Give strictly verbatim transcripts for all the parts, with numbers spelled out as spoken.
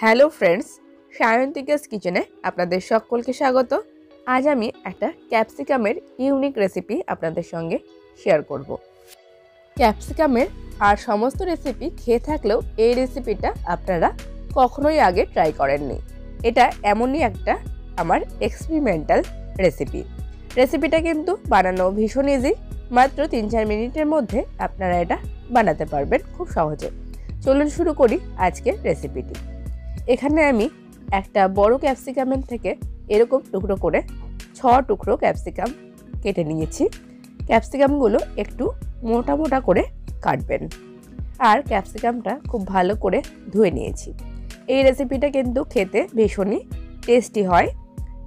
Hello friends, सायंतिका'स किचने आपनादेर सकलके स्वागत। आज आमी एकटा कैप्सिकामेर यूनिक रेसिपि आपनादेर संगे शेयर करब। कैप्सिकामेर आर समस्त रेसिपि खेये थाकलेओ एई रेसिपिटा आपनारा कखनोई आगे ट्राई करेननि। एटा एमनई एकटा आमार एक्सपेरिमेंटाल रेसिपि। रेसिपिटा किन्तु बानानो भीषण इजी, मात्र तीन चार मिनिटेर मध्ये आपनारा एटा बानाते पारबेन खूब सहजे। चलुन शुरू करी आजकेर रेसिपिटी। एखाने आमी एकटा बड़ो कैप्सिकामेर थेके एरकम टुकड़ो करे छ टुकड़ो कैप्सिकाम केटे नियेछि। कैप्सिकामगुलो एकटू मोटा मोटा करे काटबेन और कैप्सिकामटा खूब भालो करे धुए नियेछि। एई रेसिपिटा किन्तु खेते भीषण ही टेस्टी हय।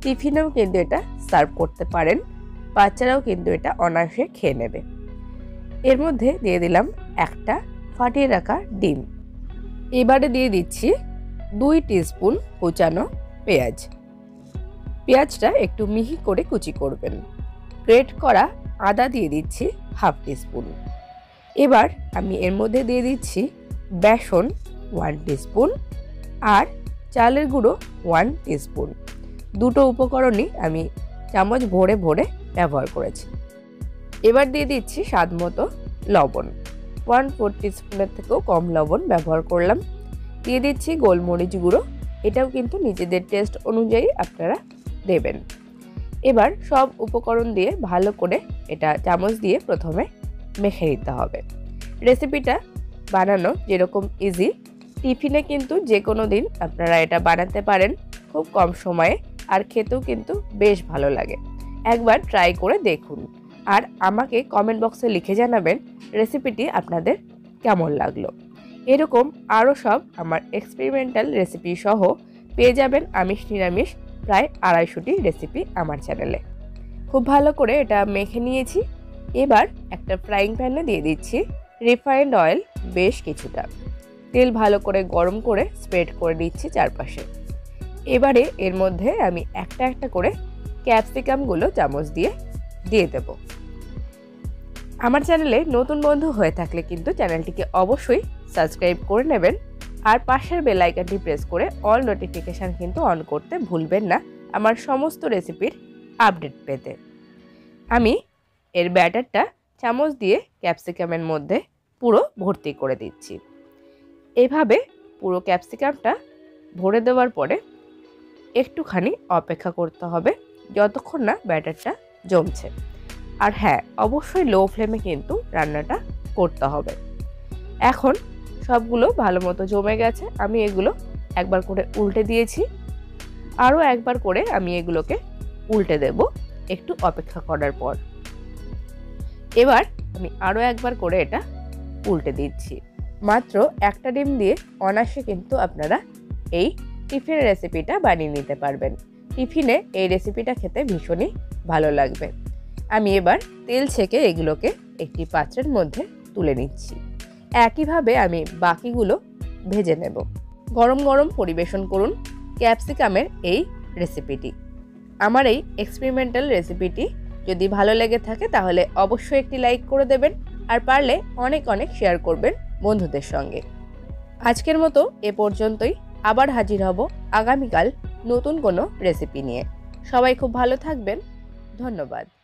टिफिनेओ किन्तु एटा सार्व करते पारेन, बाच्चाराओ किन्तु एटा अनायासे खेये नेबे। एर मध्ये दिये दिलाम एकटा फाटिये राखा डिम। एबारे दिये दिच्छि दुई टीस्पून कुचानो पेंयाज। पेंयाजटा एकटू मिहि करे कुचि करबेन। ग्रेट करा आदा दिये दिच्छी हाफ टीस्पून। एबार आमी एर मध्ये दिये दिच्छी बेसन वन टीस्पून और चालेर गुड़ो वन टीस्पून। दुटो उपकरणई आमी चामच भरे भरे व्यवहार करेछि। एबार दिये दिच्छी स्वादमतो लवण। वन फोर टीस्पूनेर थेकेओ कम लवण व्यवहार करलाम। दिए दिच्छी गोलमरिच गुड़ो, एटाओ किन्तु निजेदेर टेस्ट अनुयायी आपनारा देबेन। एबार सब उपकरण दिए भालो करे एटा चामच दिए प्रथमे मेखे निते होबे। रेसिपिटा बानानो जेरकम इजी, टिफिने किन्तु जे कोनो दिन आपनारा एटा बानाते पारेन खूब कम समये और खेतेओ किन्तु बेश भालो लागे। एकबार ट्राई करे देखुन और आमाके कमेंट बक्से लिखे जानाबेन रेसिपिटी आपनादेर केमन लागलो। एरकम आरो सब आमार एक्सपेरिमेंटाल रेसिपि सह पेये जाबेन आमिष निरामिष प्राय आढ़ाईशोटी रेसिपि आमार चैनेले। खूब भालो करे एटा मेखे नियेछि। एबार एकटा फ्राइंग पैने दिये दिच्छी रिफाइंड अएल। बेश किछुटा तेल भालो करे गरम करे स्प्रेड करे दिच्छी चारपाशे। एबारे एर मध्ये आमी एकटा एकटा करे कैप्सिकामगुलो चामच दिये दिये देब। आमार चैनेले नतून बंधु हये थाकले किन्तु चैनेलटिके अवश्यई सबस्क्राइब करे नेबेन और पाशेर बेल आइकनटी प्रेस करे अल नोटिफिकेशन किन्तु अन करते भूलबेन ना आमार समस्त रेसिपिर आपडेट पेते। आमी एर बैटारटा चामच दिए कैप्सिकामेर मध्य पुरो भर्ती करे दिच्छी। एइभावे पुरो कैप्सिकामटा भरे देवार परे एकटूखानी अपेक्षा करते हबे जतक्षण ना बैटारटा जमछे। और हाँ, अवश्य लो फ्लेमे किन्तु रान्नाटा करते हबे। एखन सबगुलो भालो मतो जमे गेछे। आमी एगुलो एकबार करे उल्टे दिएछि, आरो एकबार करे आमी एगुलोके उल्टे देब एकटू अपेक्षा करार पर। एबार आमी आरो एकबार करे एटा उल्टे दिच्छी। मात्र एकटा डिम दिए अनायासे किन्तु आपनारा एई टिफिन रेसिपिटा बानिये निते पारबेन। टिफिने एई रेसिपिटा खेते भीषणई भालो लागबे। आमी एबार तेल छेके एगुलोके एकटी पात्रेर मধ্যে तुले निচ্ছি। একই ভাবে আমি বাকিগুলো ভেজে নেব। গরম গরম পরিবেশন করুন ক্যাপসিকামের এই রেসিপিটি। আমার এই এক্সপেরিমেন্টাল রেসিপিটি যদি ভালো লেগে থাকে তাহলে অবশ্যই একটি লাইক করে দেবেন আর পারলে অনেক অনেক শেয়ার করবেন বন্ধুদের সঙ্গে। আজকের মতো এ পর্যন্তই। আবার হাজির হব আগামীকাল নতুন কোনো রেসিপি নিয়ে। সবাই খুব ভালো থাকবেন। ধন্যবাদ।